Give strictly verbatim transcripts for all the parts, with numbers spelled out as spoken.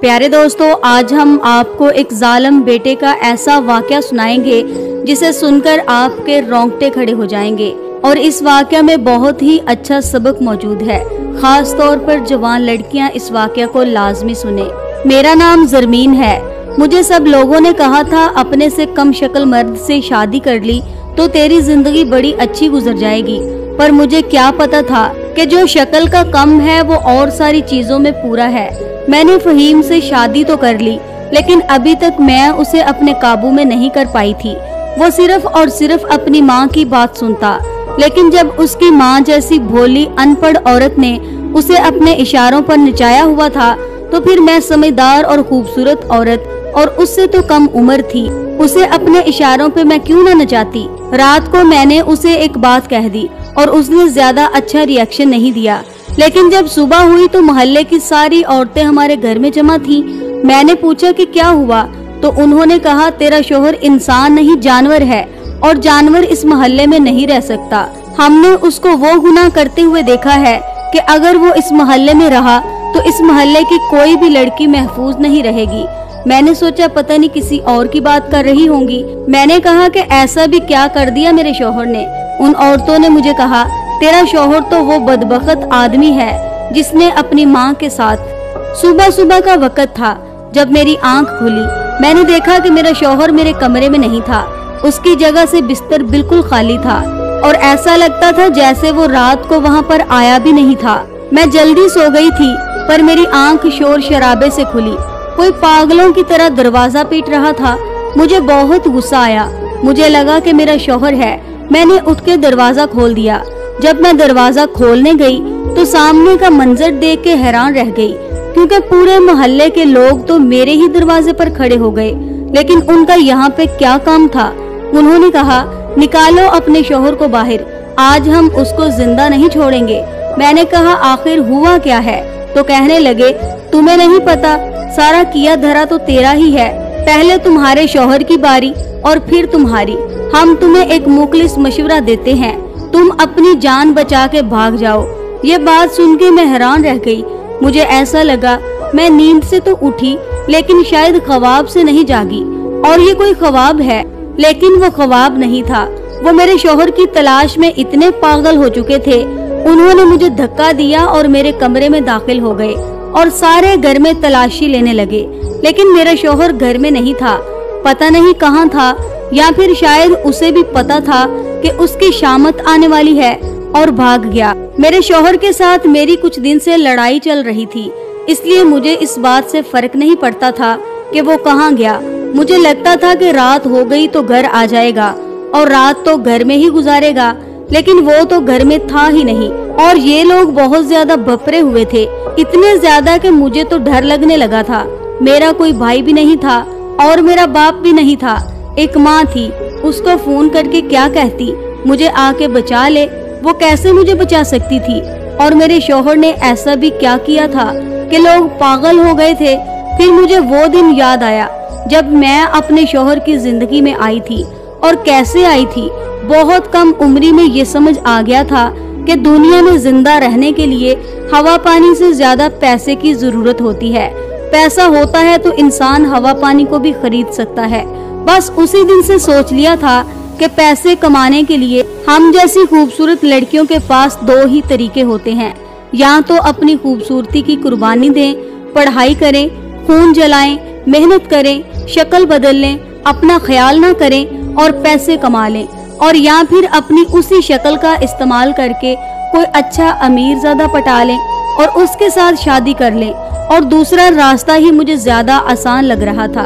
प्यारे दोस्तों, आज हम आपको एक जालिम बेटे का ऐसा वाकया सुनाएंगे जिसे सुनकर आपके रोंगटे खड़े हो जाएंगे और इस वाकया में बहुत ही अच्छा सबक मौजूद है। खास तौर पर जवान लड़कियां इस वाकया को लाजमी सुने। मेरा नाम जरमीन है। मुझे सब लोगों ने कहा था अपने से कम शक्ल मर्द से शादी कर ली तो तेरी जिंदगी बड़ी अच्छी गुजर जाएगी, पर मुझे क्या पता था कि जो शक्ल का कम है वो और सारी चीजों में पूरा है। मैंने फहीम से शादी तो कर ली, लेकिन अभी तक मैं उसे अपने काबू में नहीं कर पाई थी। वो सिर्फ और सिर्फ अपनी माँ की बात सुनता, लेकिन जब उसकी माँ जैसी भोली अनपढ़ औरत ने उसे अपने इशारों पर नचाया हुआ था तो फिर मैं समझदार और खूबसूरत औरत और उससे तो कम उम्र थी, उसे अपने इशारों पे मैं क्यों ना नचाती। रात को मैंने उसे एक बात कह दी और उसने ज्यादा अच्छा रिएक्शन नहीं दिया, लेकिन जब सुबह हुई तो मोहल्ले की सारी औरतें हमारे घर में जमा थीं। मैंने पूछा कि क्या हुआ तो उन्होंने कहा तेरा शोहर इंसान नहीं जानवर है और जानवर इस मोहल्ले में नहीं रह सकता। हमने उसको वो गुनाह करते हुए देखा है कि अगर वो इस मोहल्ले में रहा तो इस मोहल्ले की कोई भी लड़की महफूज नहीं रहेगी। मैंने सोचा पता नहीं किसी और की बात कर रही होंगी। मैंने कहा कि ऐसा भी क्या कर दिया मेरे शोहर ने। उन औरतों ने मुझे कहा तेरा शोहर तो वो बदबख्त आदमी है जिसने अपनी माँ के साथ। सुबह सुबह का वक्त था जब मेरी आंख खुली। मैंने देखा कि मेरा शोहर मेरे कमरे में नहीं था, उसकी जगह से बिस्तर बिल्कुल खाली था और ऐसा लगता था जैसे वो रात को वहाँ पर आया भी नहीं था। मैं जल्दी सो गई थी पर मेरी आंख शोर शराबे से खुली। कोई पागलों की तरह दरवाजा पीट रहा था। मुझे बहुत गुस्सा आया, मुझे लगा कि मेरा शोहर है। मैंने उठ के दरवाजा खोल दिया। जब मैं दरवाजा खोलने गई तो सामने का मंजर देख के हैरान रह गई, क्योंकि पूरे मोहल्ले के लोग तो मेरे ही दरवाजे पर खड़े हो गए, लेकिन उनका यहाँ पे क्या काम था। उन्होंने कहा निकालो अपने शोहर को बाहर, आज हम उसको जिंदा नहीं छोड़ेंगे। मैंने कहा आखिर हुआ क्या है, तो कहने लगे तुम्हें नहीं पता, सारा किया धरा तो तेरा ही है, पहले तुम्हारे शोहर की बारी और फिर तुम्हारी। हम तुम्हें एक मुखलिस मशवरा देते हैं, तुम अपनी जान बचा के भाग जाओ। ये बात सुन के मैं हैरान रह गई। मुझे ऐसा लगा मैं नींद से तो उठी लेकिन शायद ख्वाब से नहीं जागी और ये कोई ख्वाब है, लेकिन वो ख्वाब नहीं था। वो मेरे शोहर की तलाश में इतने पागल हो चुके थे। उन्होंने मुझे धक्का दिया और मेरे कमरे में दाखिल हो गए और सारे घर में तलाशी लेने लगे, लेकिन मेरा शोहर घर में नहीं था। पता नहीं कहाँ था, या फिर शायद उसे भी पता था कि उसकी शामत आने वाली है और भाग गया। मेरे शोहर के साथ मेरी कुछ दिन से लड़ाई चल रही थी, इसलिए मुझे इस बात से फर्क नहीं पड़ता था कि वो कहाँ गया। मुझे लगता था कि रात हो गई तो घर आ जाएगा और रात तो घर में ही गुजारेगा, लेकिन वो तो घर में था ही नहीं। और ये लोग बहुत ज्यादा भपरे हुए थे, इतने ज्यादा कि मुझे तो डर लगने लगा था। मेरा कोई भाई भी नहीं था और मेरा बाप भी नहीं था, एक माँ थी। उसको फोन करके क्या कहती मुझे आके बचा ले, वो कैसे मुझे बचा सकती थी। और मेरे शोहर ने ऐसा भी क्या किया था कि लोग पागल हो गए थे। फिर मुझे वो दिन याद आया जब मैं अपने शोहर की जिंदगी में आई थी, और कैसे आई थी। बहुत कम उम्री में ये समझ आ गया था कि दुनिया में जिंदा रहने के लिए हवा पानी से ज्यादा पैसे की जरूरत होती है। पैसा होता है तो इंसान हवा पानी को भी खरीद सकता है। बस उसी दिन से सोच लिया था कि पैसे कमाने के लिए हम जैसी खूबसूरत लड़कियों के पास दो ही तरीके होते हैं, या तो अपनी खूबसूरती की कुर्बानी दें, पढ़ाई करें, खून जलाएं, मेहनत करें, शक्ल बदल लें, अपना ख्याल ना करें और पैसे कमा लें, और या फिर अपनी उसी शक्ल का इस्तेमाल करके कोई अच्छा अमीर ज़्यादा पटा लें और उसके साथ शादी कर लें। और दूसरा रास्ता ही मुझे ज्यादा आसान लग रहा था।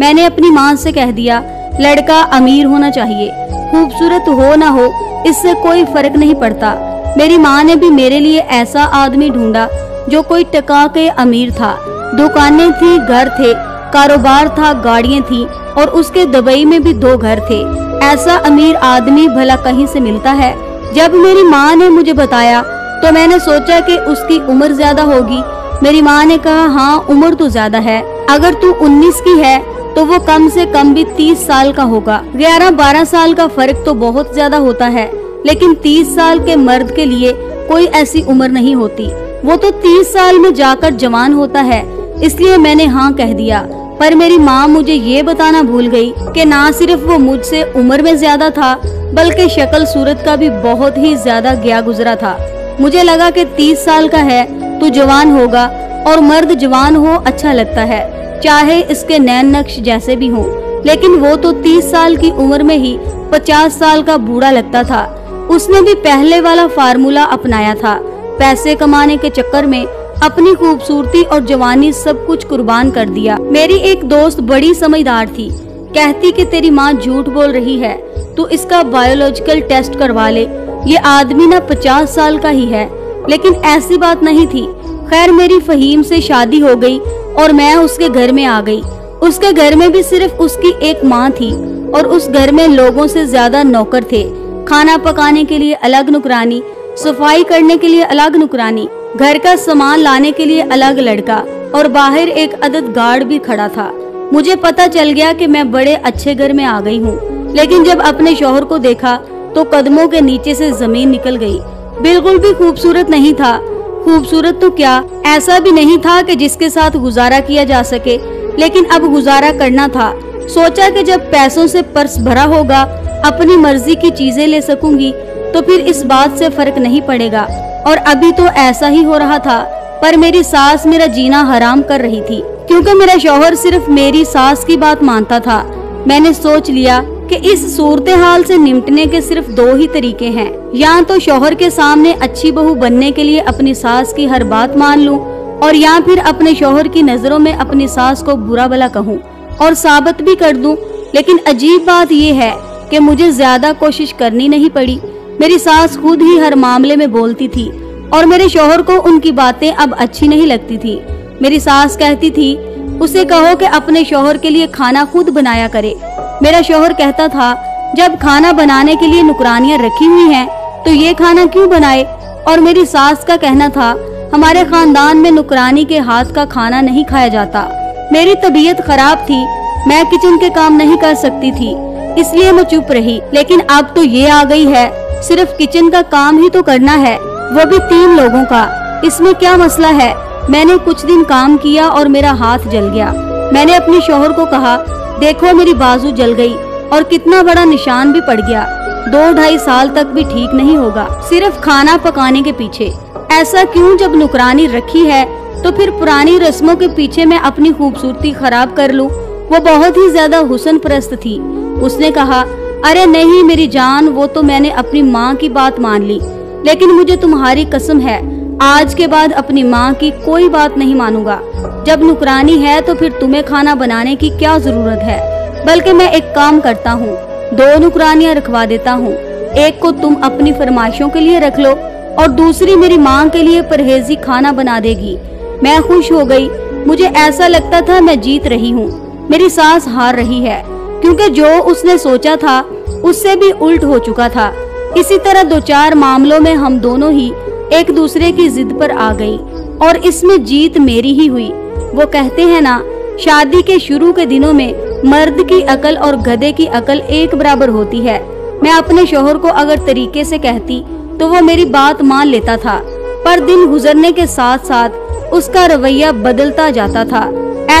मैंने अपनी माँ से कह दिया लड़का अमीर होना चाहिए, खूबसूरत हो ना हो इससे कोई फर्क नहीं पड़ता। मेरी माँ ने भी मेरे लिए ऐसा आदमी ढूंढा जो कोई टका के अमीर था, दुकानें थी, घर थे, कारोबार था, गाड़ियाँ थी, और उसके दुबई में भी दो घर थे। ऐसा अमीर आदमी भला कहीं से मिलता है। जब मेरी माँ ने मुझे बताया तो मैंने सोचा कि उसकी उम्र ज्यादा होगी। मेरी माँ ने कहा हाँ उम्र तो ज्यादा है, अगर तू उन्नीस की है तो वो कम से कम भी तीस साल का होगा। ग्यारह बारह साल का फर्क तो बहुत ज्यादा होता है, लेकिन तीस साल के मर्द के लिए कोई ऐसी उम्र नहीं होती। वो तो तीस साल में जाकर जवान होता है, इसलिए मैंने हाँ कह दिया। पर मेरी माँ मुझे ये बताना भूल गई कि ना सिर्फ वो मुझसे उम्र में ज्यादा था बल्कि शक्ल सूरत का भी बहुत ही ज्यादा गया गुजरा था। मुझे लगा कि तीस साल का है तो जवान होगा और मर्द जवान हो अच्छा लगता है, चाहे इसके नैन नक्श जैसे भी हो। लेकिन वो तो तीस साल की उम्र में ही पचास साल का बूढ़ा लगता था। उसने भी पहले वाला फार्मूला अपनाया था, पैसे कमाने के चक्कर में अपनी खूबसूरती और जवानी सब कुछ कुर्बान कर दिया। मेरी एक दोस्त बड़ी समझदार थी, कहती कि तेरी माँ झूठ बोल रही है, तू इसका बायोलॉजिकल टेस्ट करवा ले, ये आदमी ना पचास साल का ही है। लेकिन ऐसी बात नहीं थी। खैर मेरी फहीम से शादी हो गई और मैं उसके घर में आ गई। उसके घर में भी सिर्फ उसकी एक माँ थी और उस घर में लोगों से ज्यादा नौकर थे। खाना पकाने के लिए अलग नुकरानी, सफाई करने के लिए अलग नुकरानी, घर का सामान लाने के लिए अलग लड़का और बाहर एक अदद गार्ड भी खड़ा था। मुझे पता चल गया कि मैं बड़े अच्छे घर में आ गई हूँ, लेकिन जब अपने शौहर को देखा तो कदमों के नीचे से जमीन निकल गई। बिल्कुल भी खूबसूरत नहीं था, खूबसूरत तो क्या, ऐसा भी नहीं था कि जिसके साथ गुजारा किया जा सके। लेकिन अब गुजारा करना था। सोचा कि जब पैसों से पर्स भरा होगा अपनी मर्जी की चीजें ले सकूंगी तो फिर इस बात से फर्क नहीं पड़ेगा, और अभी तो ऐसा ही हो रहा था। पर मेरी सास मेरा जीना हराम कर रही थी क्योंकि मेरा शौहर सिर्फ मेरी सास की बात मानता था। मैंने सोच लिया कि इस सूरत हाल से निपटने के सिर्फ दो ही तरीके हैं, या तो शौहर के सामने अच्छी बहू बनने के लिए अपनी सास की हर बात मान लूं, और या फिर अपने शौहर की नजरों में अपनी सास को बुरा भला कहूं और साबित भी कर दूं। लेकिन अजीब बात यह है कि मुझे ज्यादा कोशिश करनी नहीं पड़ी। मेरी सास खुद ही हर मामले में बोलती थी और मेरे शौहर को उनकी बातें अब अच्छी नहीं लगती थी। मेरी सास कहती थी उसे कहो कि अपने शौहर के लिए खाना खुद बनाया करे। मेरा शौहर कहता था जब खाना बनाने के लिए नुकरानियां रखी हुई हैं तो ये खाना क्यों बनाए, और मेरी सास का कहना था हमारे खानदान में नुकरानी के हाथ का खाना नहीं खाया जाता। मेरी तबीयत खराब थी, मैं किचन के काम नहीं कर सकती थी, इसलिए मैं चुप रही। लेकिन अब तो ये आ गई है सिर्फ किचन का काम ही तो करना है, वो भी तीन लोगों का, इसमें क्या मसला है। मैंने कुछ दिन काम किया और मेरा हाथ जल गया। मैंने अपने शौहर को कहा देखो मेरी बाजू जल गई और कितना बड़ा निशान भी पड़ गया, दो ढाई साल तक भी ठीक नहीं होगा सिर्फ खाना पकाने के पीछे। ऐसा क्यों, जब नुकरानी रखी है तो फिर पुरानी रस्मों के पीछे मैं अपनी खूबसूरती खराब कर लूं। वो बहुत ही ज्यादा हुसन परस्त थी। उसने कहा अरे नहीं मेरी जान, वो तो मैंने अपनी माँ की बात मान ली, लेकिन मुझे तुम्हारी कसम है आज के बाद अपनी माँ की कोई बात नहीं मानूंगा। जब नुकरानी है तो फिर तुम्हें खाना बनाने की क्या जरूरत है, बल्कि मैं एक काम करता हूँ, दो नुकरानियाँ रखवा देता हूँ, एक को तुम अपनी फरमाइशों के लिए रख लो और दूसरी मेरी माँ के लिए परहेजी खाना बना देगी। मैं खुश हो गई, मुझे ऐसा लगता था मैं जीत रही हूँ, मेरी सास हार रही है, क्योंकि जो उसने सोचा था उससे भी उल्ट हो चुका था। इसी तरह दो चार मामलों में हम दोनों ही एक दूसरे की जिद पर आ गई और इसमें जीत मेरी ही हुई। वो कहते हैं ना, शादी के शुरू के दिनों में मर्द की अकल और गधे की अकल एक बराबर होती है। मैं अपने शौहर को अगर तरीके से कहती तो वो मेरी बात मान लेता था, पर दिन गुजरने के साथ साथ उसका रवैया बदलता जाता था।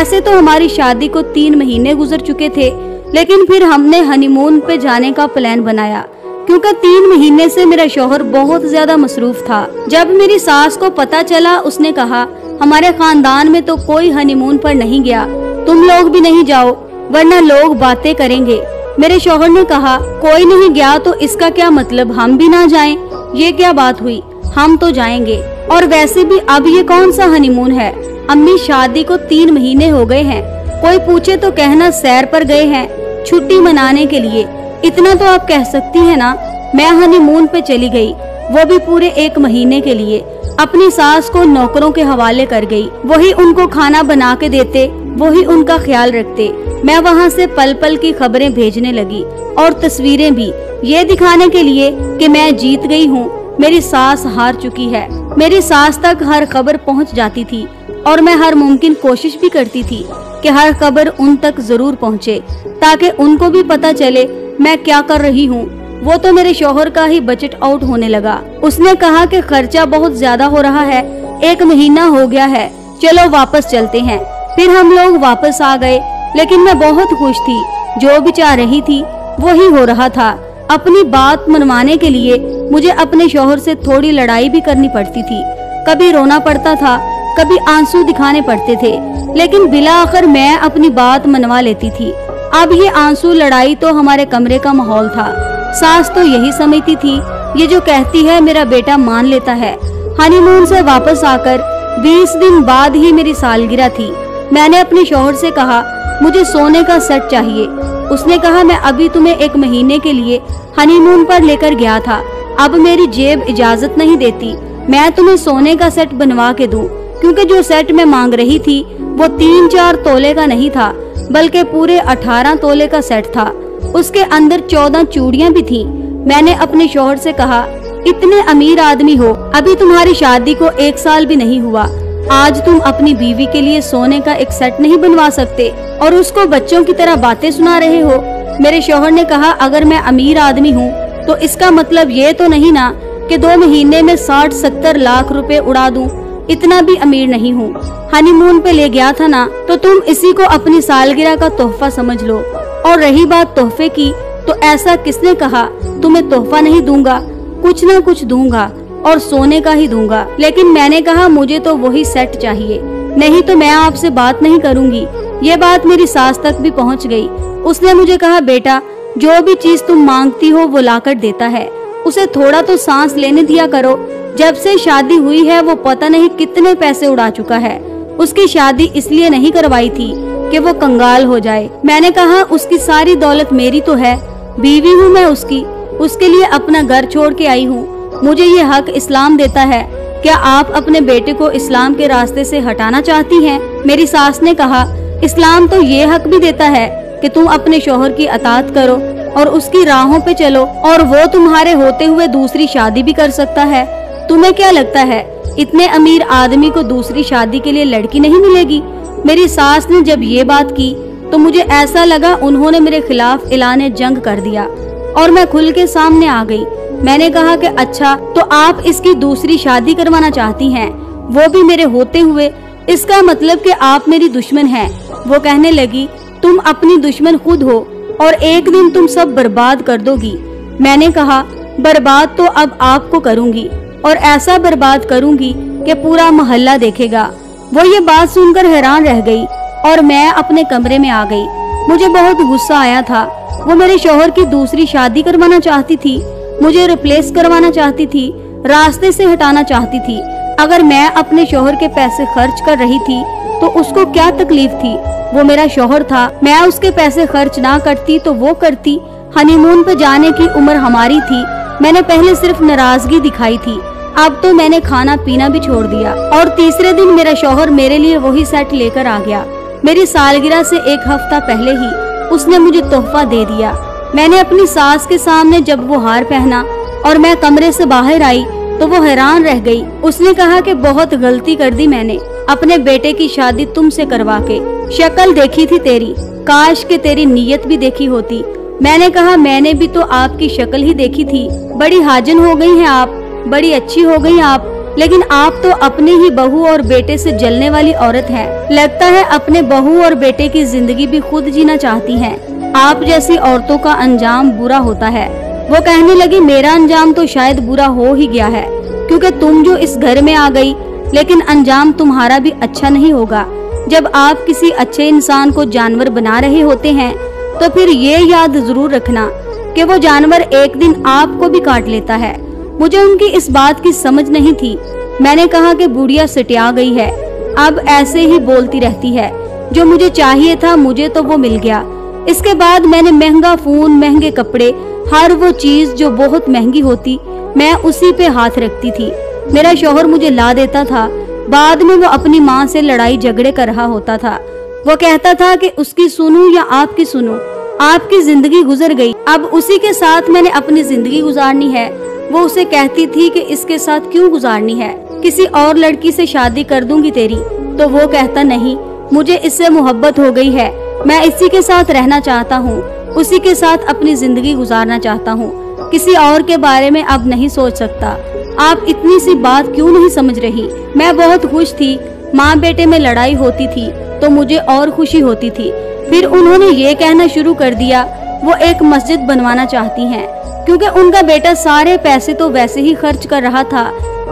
ऐसे तो हमारी शादी को तीन महीने गुजर चुके थे, लेकिन फिर हमने हनीमून पे जाने का प्लान बनाया क्योंकि तीन महीने से मेरा शौहर बहुत ज्यादा मसरूफ था। जब मेरी सास को पता चला उसने कहा हमारे खानदान में तो कोई हनीमून पर नहीं गया, तुम लोग भी नहीं जाओ वरना लोग बातें करेंगे। मेरे शौहर ने कहा कोई नहीं गया तो इसका क्या मतलब, हम भी ना जाएं, ये क्या बात हुई, हम तो जाएंगे, और वैसे भी अब ये कौन सा हनीमून है, अम्मी शादी को तीन महीने हो गए हैं, कोई पूछे तो कहना सैर पर गए हैं छुट्टी मनाने के लिए, इतना तो आप कह सकती है ना। मैं हनीमून पे चली गई, वो भी पूरे एक महीने के लिए, अपनी सास को नौकरों के हवाले कर गई, वही उनको खाना बना के देते, वही उनका ख्याल रखते। मैं वहाँ से पल पल की खबरें भेजने लगी और तस्वीरें भी, ये दिखाने के लिए कि मैं जीत गई हूँ, मेरी सास हार चुकी है। मेरी सास तक हर खबर पहुँच जाती थी और मैं हर मुमकिन कोशिश भी करती थी कि हर खबर उन तक जरूर पहुँचे ताकि उनको भी पता चले मैं क्या कर रही हूँ। वो तो मेरे शौहर का ही बजट आउट होने लगा, उसने कहा कि खर्चा बहुत ज्यादा हो रहा है, एक महीना हो गया है, चलो वापस चलते हैं। फिर हम लोग वापस आ गए, लेकिन मैं बहुत खुश थी। जो भी चाह रही थी वही हो रहा था। अपनी बात मनवाने के लिए मुझे अपने शौहर से थोड़ी लड़ाई भी करनी पड़ती थी। कभी रोना पड़ता था, कभी आंसू दिखाने पड़ते थे, लेकिन बिला आखिर मैं अपनी बात मनवा लेती थी। अब ये आंसू लड़ाई तो हमारे कमरे का माहौल था। सास तो यही समझती थी, ये जो कहती है मेरा बेटा मान लेता है। हनीमून से वापस आकर बीस दिन बाद ही मेरी सालगिरह थी। मैंने अपने शौहर से कहा मुझे सोने का सेट चाहिए। उसने कहा मैं अभी तुम्हें एक महीने के लिए हनीमून पर लेकर गया था, अब मेरी जेब इजाजत नहीं देती। मैं तुम्हें सोने का सेट बनवा के दूं, क्योंकि जो सेट मैं मांग रही थी वो तीन चार तोले का नहीं था, बल्कि पूरे अठारह तोले का सेट था। उसके अंदर चौदह चूड़ियां भी थीं। मैंने अपने शौहर से कहा इतने अमीर आदमी हो, अभी तुम्हारी शादी को एक साल भी नहीं हुआ, आज तुम अपनी बीवी के लिए सोने का एक सेट नहीं बनवा सकते और उसको बच्चों की तरह बातें सुना रहे हो। मेरे शौहर ने कहा अगर मैं अमीर आदमी हूँ तो इसका मतलब ये तो नहीं ना कि दो महीने में साठ सत्तर लाख रुपए उड़ा दूँ, इतना भी अमीर नहीं हूँ। हनीमून पे ले गया था ना, तो तुम इसी को अपनी सालगिरह का तोहफा समझ लो। और रही बात तोहफे की, तो ऐसा किसने कहा तुम्हें तोहफा नहीं दूंगा, कुछ न कुछ दूंगा और सोने का ही दूंगा। लेकिन मैंने कहा मुझे तो वही सेट चाहिए, नहीं तो मैं आपसे बात नहीं करूंगी। ये बात मेरी सास तक भी पहुंच गई। उसने मुझे कहा बेटा जो भी चीज तुम मांगती हो वो लाकर देता है, उसे थोड़ा तो सांस लेने दिया करो। जब से शादी हुई है वो पता नहीं कितने पैसे उड़ा चुका है। उसकी शादी इसलिए नहीं करवाई थी कि वो कंगाल हो जाए। मैंने कहा उसकी सारी दौलत मेरी तो है, बीवी हूँ मैं उसकी, उसके लिए अपना घर छोड़ के आई हूँ। मुझे ये हक इस्लाम देता है, क्या आप अपने बेटे को इस्लाम के रास्ते से हटाना चाहती हैं? मेरी सास ने कहा इस्लाम तो ये हक भी देता है कि तुम अपने शौहर की अतात करो और उसकी राहों पे चलो, और वो तुम्हारे होते हुए दूसरी शादी भी कर सकता है। तुम्हें क्या लगता है इतने अमीर आदमी को दूसरी शादी के लिए लड़की नहीं मिलेगी? मेरी सास ने जब ये बात की तो मुझे ऐसा लगा उन्होंने मेरे खिलाफ ऐलान जंग कर दिया और मैं खुल के सामने आ गई। मैंने कहा कि अच्छा तो आप इसकी दूसरी शादी करवाना चाहती हैं, वो भी मेरे होते हुए, इसका मतलब कि आप मेरी दुश्मन हैं। वो कहने लगी तुम अपनी दुश्मन खुद हो और एक दिन तुम सब बर्बाद कर दोगी। मैंने कहा बर्बाद तो अब आपको करूंगी, और ऐसा बर्बाद करूंगी कि पूरा मोहल्ला देखेगा। वो ये बात सुनकर हैरान रह गई और मैं अपने कमरे में आ गई। मुझे बहुत गुस्सा आया था। वो मेरे शौहर की दूसरी शादी करवाना चाहती थी, मुझे रिप्लेस करवाना चाहती थी, रास्ते से हटाना चाहती थी। अगर मैं अपने शौहर के पैसे खर्च कर रही थी तो उसको क्या तकलीफ थी, वो मेरा शौहर था। मैं उसके पैसे खर्च ना करती तो वो करती। हनीमून पे जाने की उम्र हमारी थी। मैंने पहले सिर्फ नाराजगी दिखाई थी, अब तो मैंने खाना पीना भी छोड़ दिया। और तीसरे दिन मेरा शौहर मेरे लिए वही सेट लेकर आ गया। मेरी सालगिरह से एक हफ्ता पहले ही उसने मुझे तोहफा दे दिया। मैंने अपनी सास के सामने जब वो हार पहना और मैं कमरे से बाहर आई तो वो हैरान रह गई। उसने कहा कि बहुत गलती कर दी मैंने, अपने बेटे की शादी तुमसे करवा के। शक्ल देखी थी तेरी, काश कि तेरी नीयत भी देखी होती। मैंने कहा मैंने भी तो आपकी शक्ल ही देखी थी, बड़ी हाजिन हो गई हैं आप, बड़ी अच्छी हो गई आप, लेकिन आप तो अपने ही बहू और बेटे से जलने वाली औरत है। लगता है अपने बहू और बेटे की जिंदगी भी खुद जीना चाहती है। आप जैसी औरतों का अंजाम बुरा होता है। वो कहने लगी मेरा अंजाम तो शायद बुरा हो ही गया है, क्योंकि तुम जो इस घर में आ गई, लेकिन अंजाम तुम्हारा भी अच्छा नहीं होगा। जब आप किसी अच्छे इंसान को जानवर बना रहे होते हैं तो फिर ये याद जरूर रखना कि वो जानवर एक दिन आपको भी काट लेता है। मुझे उनकी इस बात की समझ नहीं थी। मैंने कहा कि बुढ़िया सटिया गई है, अब ऐसे ही बोलती रहती है। जो मुझे चाहिए था मुझे तो वो मिल गया। इसके बाद मैंने महंगा फोन, महंगे कपड़े, हर वो चीज जो बहुत महंगी होती, मैं उसी पे हाथ रखती थी। मेरा शौहर मुझे ला देता था। बाद में वो अपनी माँ से लड़ाई झगड़े कर रहा होता था। वो कहता था कि उसकी सुनूं या आपकी सुनूं, आपकी जिंदगी गुजर गई, अब उसी के साथ मैंने अपनी जिंदगी गुजारनी है। वो उसे कहती थी कि इसके साथ क्यों गुजारनी है, किसी और लड़की से शादी कर दूंगी तेरी। तो वो कहता नहीं, मुझे इससे मोहब्बत हो गई है, मैं इसी के साथ रहना चाहता हूँ, उसी के साथ अपनी जिंदगी गुजारना चाहता हूँ, किसी और के बारे में अब नहीं सोच सकता। आप इतनी सी बात क्यों नहीं समझ रही? मैं बहुत खुश थी, माँ बेटे में लड़ाई होती थी तो मुझे और खुशी होती थी। फिर उन्होंने ये कहना शुरू कर दिया वो एक मस्जिद बनवाना चाहती हैं, क्योंकि उनका बेटा सारे पैसे तो वैसे ही खर्च कर रहा था,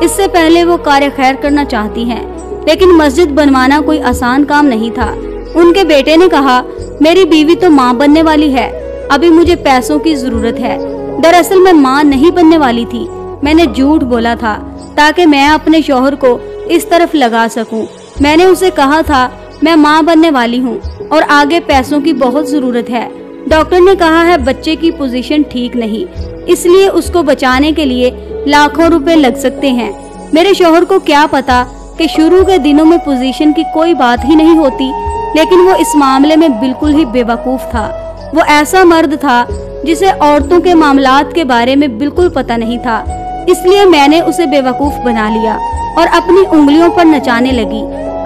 इससे पहले वो कार्य खैर करना चाहती हैं। लेकिन मस्जिद बनवाना कोई आसान काम नहीं था। उनके बेटे ने कहा, मेरी बीवी तो माँ बनने वाली है, अभी मुझे पैसों की जरूरत है। दरअसल मैं माँ नहीं बनने वाली थी, मैंने झूठ बोला था ताकि मैं अपने शौहर को इस तरफ लगा सकूं। मैंने उसे कहा था मैं माँ बनने वाली हूँ और आगे पैसों की बहुत जरूरत है। डॉक्टर ने कहा है बच्चे की पोजीशन ठीक नहीं, इसलिए उसको बचाने के लिए लाखों रुपए लग सकते हैं। मेरे शौहर को क्या पता कि शुरू के दिनों में पोजीशन की कोई बात ही नहीं होती, लेकिन वो इस मामले में बिल्कुल ही बेवकूफ था। वो ऐसा मर्द था जिसे औरतों के मामलात के बारे में बिल्कुल पता नहीं था, इसलिए मैंने उसे बेवकूफ बना लिया और अपनी उंगलियों पर नचाने लगी।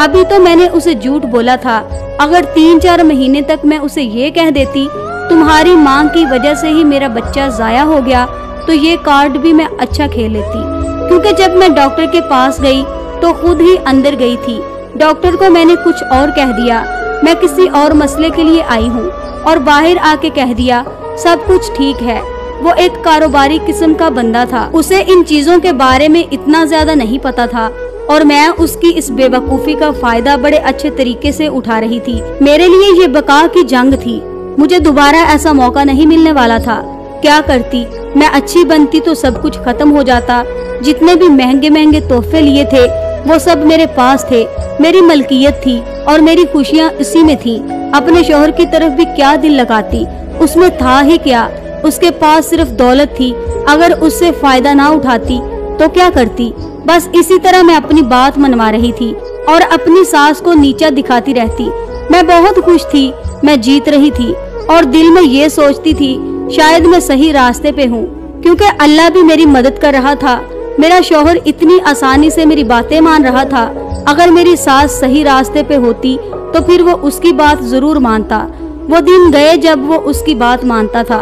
अभी तो मैंने उसे झूठ बोला था, अगर तीन चार महीने तक मैं उसे ये कह देती तुम्हारी मांग की वजह से ही मेरा बच्चा जाया हो गया, तो ये कार्ड भी मैं अच्छा खेल लेती। क्योंकि जब मैं डॉक्टर के पास गई तो खुद ही अंदर गई थी। डॉक्टर को मैंने कुछ और कह दिया, मैं किसी और मसले के लिए आई हूँ, और बाहर आके कह दिया सब कुछ ठीक है। वो एक कारोबारी किस्म का बंदा था, उसे इन चीजों के बारे में इतना ज्यादा नहीं पता था और मैं उसकी इस बेवकूफ़ी का फायदा बड़े अच्छे तरीके से उठा रही थी। मेरे लिए ये बका की जंग थी, मुझे दोबारा ऐसा मौका नहीं मिलने वाला था। क्या करती, मैं अच्छी बनती तो सब कुछ खत्म हो जाता। जितने भी महंगे महंगे तोहफे लिए थे वो सब मेरे पास थे, मेरी मलकियत थी और मेरी खुशियाँ इसी में थी। अपने शोहर की तरफ भी क्या दिल लगाती, उसमें था ही क्या, उसके पास सिर्फ दौलत थी। अगर उससे फायदा ना उठाती तो क्या करती। बस इसी तरह मैं अपनी बात मनवा रही थी और अपनी सास को नीचा दिखाती रहती। मैं बहुत खुश थी, मैं जीत रही थी और दिल में ये सोचती थी शायद मैं सही रास्ते पे हूँ, क्योंकि अल्लाह भी मेरी मदद कर रहा था। मेरा शौहर इतनी आसानी से मेरी बातें मान रहा था। अगर मेरी सास सही रास्ते पे होती तो फिर वो उसकी बात जरूर मानता। वो दिन गए जब वो उसकी बात मानता था।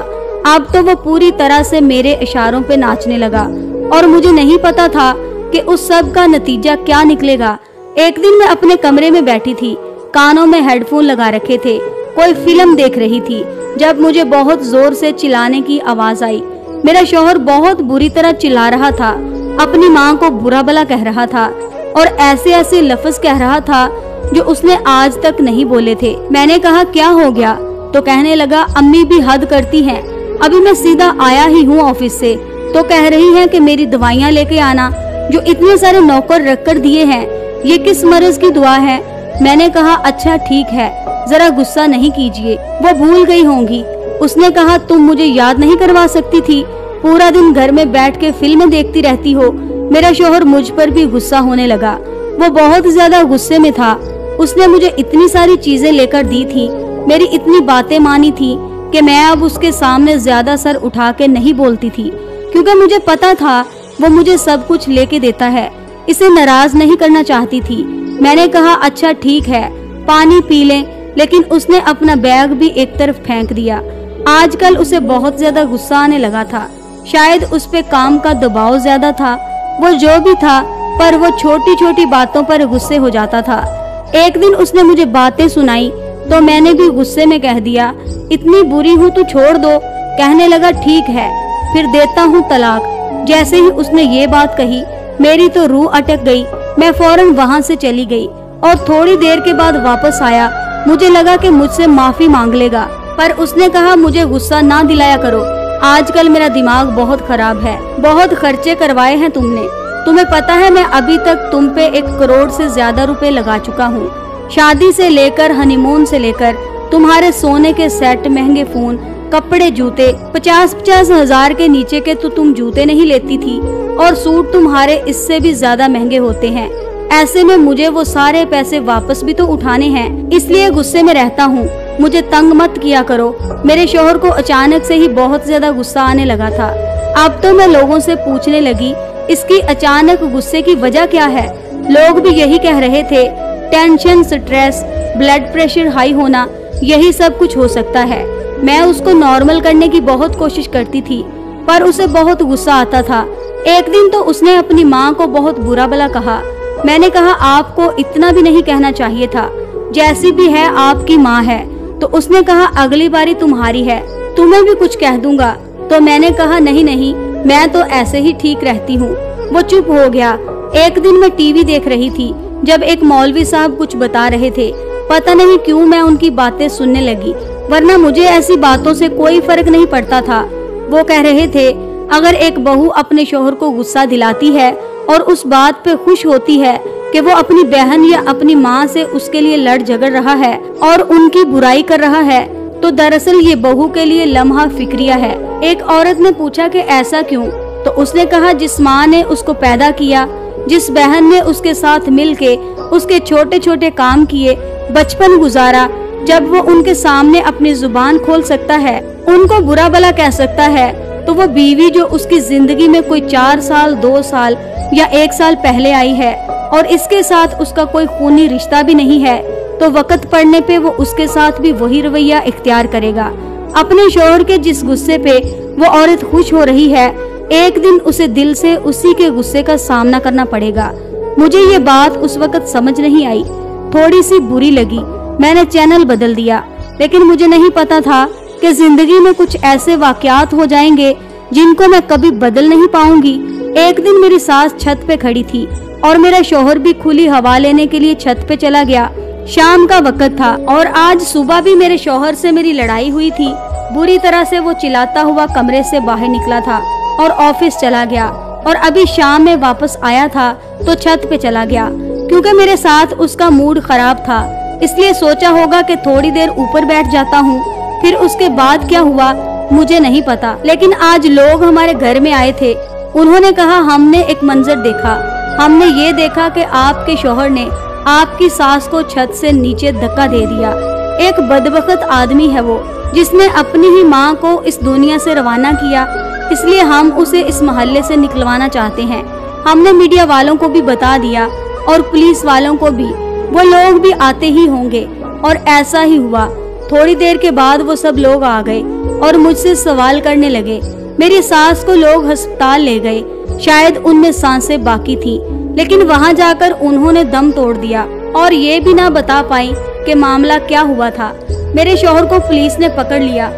अब तो वो पूरी तरह से मेरे इशारों पे नाचने लगा और मुझे नहीं पता था कि उस सब का नतीजा क्या निकलेगा। एक दिन मैं अपने कमरे में बैठी थी, कानों में हेडफोन लगा रखे थे, कोई फिल्म देख रही थी, जब मुझे बहुत जोर से चिल्लाने की आवाज आई। मेरा शौहर बहुत बुरी तरह चिल्ला रहा था, अपनी माँ को बुरा भला कह रहा था और ऐसे ऐसे लफ्ज कह रहा था जो उसने आज तक नहीं बोले थे। मैंने कहा क्या हो गया, तो कहने लगा अम्मी भी हद करती हैं। अभी मैं सीधा आया ही हूँ ऑफिस से, तो कह रही है कि मेरी दवाइयाँ लेके आना जो इतने सारे नौकर रख कर दिए हैं, ये किस मर्ज की दुआ है। मैंने कहा अच्छा ठीक है, जरा गुस्सा नहीं कीजिए, वो भूल गई होंगी। उसने कहा तुम मुझे याद नहीं करवा सकती थी, पूरा दिन घर में बैठ के फिल्में देखती रहती हो। मेरा शौहर मुझ पर भी गुस्सा होने लगा, वो बहुत ज्यादा गुस्से में था। उसने मुझे इतनी सारी चीजें लेकर दी थी, मेरी इतनी बातें मानी थी कि मैं अब उसके सामने ज्यादा सर उठा के नहीं बोलती थी, क्योंकि मुझे पता था वो मुझे सब कुछ लेके देता है। इसे नाराज नहीं करना चाहती थी। मैंने कहा अच्छा ठीक है, पानी पी लें, लेकिन उसने अपना बैग भी एक तरफ फेंक दिया। आजकल उसे बहुत ज्यादा गुस्सा आने लगा था, शायद उस पे काम का दबाव ज्यादा था। वो जो भी था पर वो छोटी छोटी बातों पर गुस्से हो जाता था। एक दिन उसने मुझे बातें सुनाई तो मैंने भी गुस्से में कह दिया इतनी बुरी हूँ तो छोड़ दो। कहने लगा ठीक है, फिर देता हूँ तलाक। जैसे ही उसने ये बात कही मेरी तो रूह अटक गई। मैं फौरन वहाँ से चली गई और थोड़ी देर के बाद वापस आया। मुझे लगा कि मुझसे माफी मांग लेगा, पर उसने कहा मुझे गुस्सा ना दिलाया करो, आजकल मेरा दिमाग बहुत खराब है। बहुत खर्चे करवाए हैं तुमने, तुम्हें पता है मैं अभी तक तुम पे एक करोड़ से ज्यादा रुपए लगा चुका हूँ। शादी से लेकर हनीमून से लेकर तुम्हारे सोने के सेट, महंगे फोन, कपड़े, जूते, पचास पचास हजार के नीचे के तो तुम जूते नहीं लेती थी और सूट तुम्हारे इससे भी ज्यादा महंगे होते हैं। ऐसे में मुझे वो सारे पैसे वापस भी तो उठाने हैं, इसलिए गुस्से में रहता हूँ, मुझे तंग मत किया करो। मेरे शौहर को अचानक से ही बहुत ज्यादा गुस्सा आने लगा था। अब तो मैं लोगों से पूछने लगी इसकी अचानक गुस्से की वजह क्या है। लोग भी यही कह रहे थे tension, stress, blood pressure high होना, यही सब कुछ हो सकता है। मैं उसको नॉर्मल करने की बहुत कोशिश करती थी पर उसे बहुत गुस्सा आता था। एक दिन तो उसने अपनी माँ को बहुत बुरा भला कहा। मैंने कहा आपको इतना भी नहीं कहना चाहिए था, जैसी भी है आपकी माँ है। तो उसने कहा अगली बारी तुम्हारी है, तुम्हें भी कुछ कह दूंगा। तो मैंने कहा नहीं नहीं, मैं तो ऐसे ही ठीक रहती हूँ। वो चुप हो गया। एक दिन मैं टीवी देख रही थी जब एक मौलवी साहब कुछ बता रहे थे। पता नहीं क्यों मैं उनकी बातें सुनने लगी, वरना मुझे ऐसी बातों से कोई फर्क नहीं पड़ता था। वो कह रहे थे अगर एक बहू अपने शौहर को गुस्सा दिलाती है और उस बात पे खुश होती है कि वो अपनी बहन या अपनी माँ से उसके लिए लड़ झगड़ रहा है और उनकी बुराई कर रहा है, तो दरअसल ये बहू के लिए लम्हा फिक्रिया है। एक औरत ने पूछा कि ऐसा क्यों? तो उसने कहा जिस माँ ने उसको पैदा किया, जिस बहन ने उसके साथ मिलके उसके छोटे छोटे काम किए, बचपन गुजारा, जब वो उनके सामने अपनी जुबान खोल सकता है, उनको बुरा भला कह सकता है, तो वो बीवी जो उसकी जिंदगी में कोई चार साल दो साल या एक साल पहले आई है और इसके साथ उसका कोई खूनी रिश्ता भी नहीं है, तो वक्त पड़ने पे वो उसके साथ भी वही रवैया इख्तियार करेगा। अपने शौहर के जिस गुस्से पे वो औरत खुश हो रही है, एक दिन उसे दिल से उसी के गुस्से का सामना करना पड़ेगा। मुझे ये बात उस वक्त समझ नहीं आई, थोड़ी सी बुरी लगी। मैंने चैनल बदल दिया, लेकिन मुझे नहीं पता था कि जिंदगी में कुछ ऐसे वाकयात हो जाएंगे जिनको मैं कभी बदल नहीं पाऊंगी। एक दिन मेरी सास छत पे खड़ी थी और मेरा शौहर भी खुली हवा लेने के लिए छत पे चला गया। शाम का वक्त था और आज सुबह भी मेरे शौहर से मेरी लड़ाई हुई थी। बुरी तरह से वो चिल्लाता हुआ कमरे से बाहर निकला था और ऑफिस चला गया और अभी शाम में वापस आया था तो छत पे चला गया। क्योंकि मेरे साथ उसका मूड खराब था, इसलिए सोचा होगा कि थोड़ी देर ऊपर बैठ जाता हूँ। फिर उसके बाद क्या हुआ मुझे नहीं पता, लेकिन आज लोग हमारे घर में आए थे। उन्होंने कहा हमने एक मंजर देखा, हमने ये देखा कि आपके शौहर ने आपकी सास को छत से नीचे धक्का दे दिया। एक बदबख्त आदमी है वो, जिसने अपनी ही माँ को इस दुनिया से रवाना किया, इसलिए हम उसे इस मोहल्ले से निकलवाना चाहते हैं। हमने मीडिया वालों को भी बता दिया और पुलिस वालों को भी, वो लोग भी आते ही होंगे। और ऐसा ही हुआ, थोड़ी देर के बाद वो सब लोग आ गए और मुझसे सवाल करने लगे। मेरी सास को लोग अस्पताल ले गए, शायद उनमें सांसें बाकी थी, लेकिन वहां जाकर उन्होंने दम तोड़ दिया और ये भी ना बता पाई कि मामला क्या हुआ था। मेरे शौहर को पुलिस ने पकड़ लिया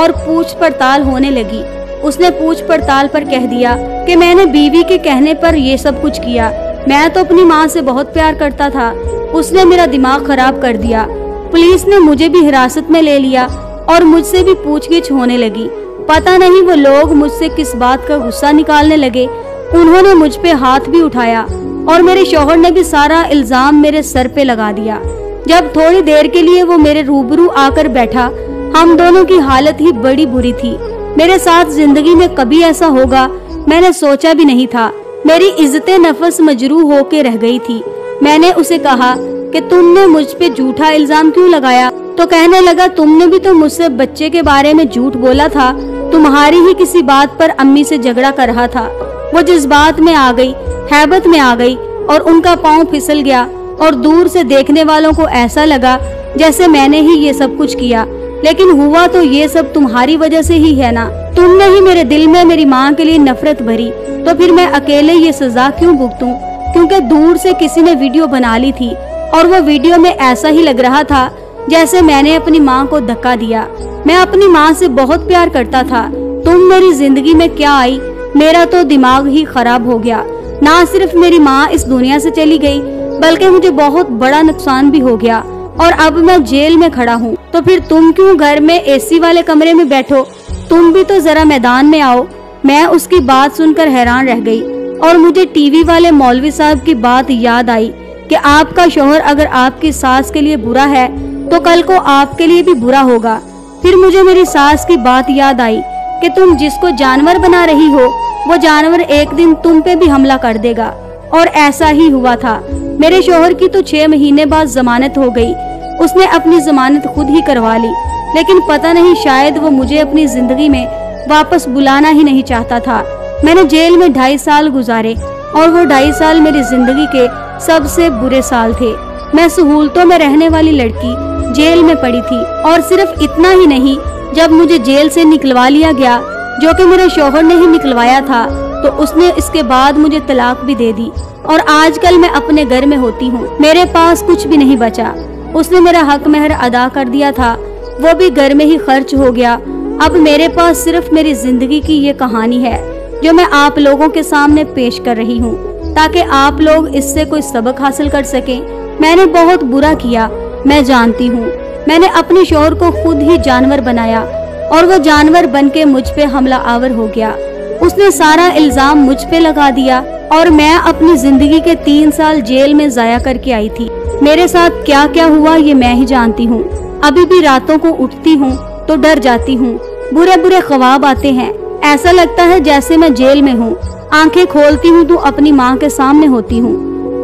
और पूछ पड़ताल होने लगी। उसने पूछ पड़ताल पर कह दिया कि मैंने बीवी के कहने पर ये सब कुछ किया, मैं तो अपनी माँ से बहुत प्यार करता था, उसने मेरा दिमाग खराब कर दिया। पुलिस ने मुझे भी हिरासत में ले लिया और मुझसे भी पूछगिछ होने लगी। पता नहीं वो लोग मुझसे किस बात का गुस्सा निकालने लगे। उन्होंने मुझ पे हाथ भी उठाया और मेरे शौहर ने भी सारा इल्जाम मेरे सर पे लगा दिया। जब थोड़ी देर के लिए वो मेरे रूबरू आकर बैठा, हम दोनों की हालत ही बड़ी बुरी थी। मेरे साथ जिंदगी में कभी ऐसा होगा मैंने सोचा भी नहीं था। मेरी इज्जते नफस मजरूह होके रह गई थी। मैंने उसे कहा कि तुमने मुझ पे झूठा इल्जाम क्यों लगाया? तो कहने लगा तुमने भी तो मुझसे बच्चे के बारे में झूठ बोला था, तुम्हारी ही किसी बात पर अम्मी से झगड़ा कर रहा था। वो जज्बात में आ गई, हैबत में आ गई और उनका पाँव फिसल गया और दूर से देखने वालों को ऐसा लगा जैसे मैंने ही ये सब कुछ किया, लेकिन हुआ तो ये सब तुम्हारी वजह से ही है ना। तुमने ही मेरे दिल में मेरी माँ के लिए नफरत भरी, तो फिर मैं अकेले ये सजा क्यों भुगतूं? क्योंकि दूर से किसी ने वीडियो बना ली थी और वो वीडियो में ऐसा ही लग रहा था जैसे मैंने अपनी माँ को धक्का दिया। मैं अपनी माँ से बहुत प्यार करता था, तुम मेरी जिंदगी में क्या आई? मेरा तो दिमाग ही खराब हो गया। ना सिर्फ मेरी माँ इस दुनिया से चली गई, बल्कि मुझे बहुत बड़ा नुकसान भी हो गया और अब मैं जेल में खड़ा हूँ। तो फिर तुम क्यों घर में एसी वाले कमरे में बैठो? तुम भी तो जरा मैदान में आओ। मैं उसकी बात सुनकर हैरान रह गई और मुझे टीवी वाले मौलवी साहब की बात याद आई कि आपका शौहर अगर आपकी सास के लिए बुरा है तो कल को आपके लिए भी बुरा होगा। फिर मुझे मेरी सास की बात याद आई कि तुम जिसको जानवर बना रही हो, वो जानवर एक दिन तुम पे भी हमला कर देगा। और ऐसा ही हुआ था। मेरे शौहर की तो छह महीने बाद जमानत हो गई, उसने अपनी जमानत खुद ही करवा ली, लेकिन पता नहीं शायद वो मुझे अपनी जिंदगी में वापस बुलाना ही नहीं चाहता था। मैंने जेल में ढाई साल गुजारे और वो ढाई साल मेरी जिंदगी के सबसे बुरे साल थे। मैं सहूलतों में रहने वाली लड़की जेल में पड़ी थी। और सिर्फ इतना ही नहीं, जब मुझे जेल से निकलवा लिया गया, जो कि मेरे शौहर ने ही निकलवाया था, तो उसने इसके बाद मुझे तलाक भी दे दी और आजकल मैं अपने घर में होती हूँ। मेरे पास कुछ भी नहीं बचा। उसने मेरा हक मेहर अदा कर दिया था, वो भी घर में ही खर्च हो गया। अब मेरे पास सिर्फ मेरी जिंदगी की ये कहानी है जो मैं आप लोगों के सामने पेश कर रही हूँ ताकि आप लोग इससे कोई सबक हासिल कर सकें। मैंने बहुत बुरा किया, मैं जानती हूँ। मैंने अपने शौहर को खुद ही जानवर बनाया और वो जानवर बनके मुझ पे हमला आवर हो गया। उसने सारा इल्जाम मुझ पे लगा दिया और मैं अपनी जिंदगी के तीन साल जेल में जाया करके आई थी। मेरे साथ क्या क्या हुआ ये मैं ही जानती हूँ। अभी भी रातों को उठती हूँ तो डर जाती हूँ। बुरे बुरे ख्वाब आते हैं, ऐसा लगता है जैसे मैं जेल में हूँ। आंखें खोलती हूँ तो अपनी माँ के सामने होती हूँ।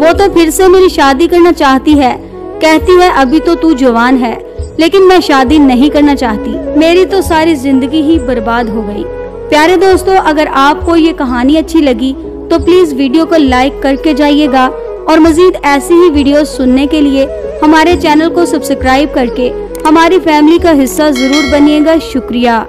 वो तो फिर से मेरी शादी करना चाहती है, कहती है अभी तो तू जवान है, लेकिन मैं शादी नहीं करना चाहती। मेरी तो सारी जिंदगी ही बर्बाद हो गई। प्यारे दोस्तों, अगर आपको ये कहानी अच्छी लगी तो प्लीज वीडियो को लाइक करके जाइएगा और मजीद ऐसी ही वीडियोस सुनने के लिए हमारे चैनल को सब्सक्राइब करके हमारी फैमिली का हिस्सा जरूर बनिएगा। शुक्रिया।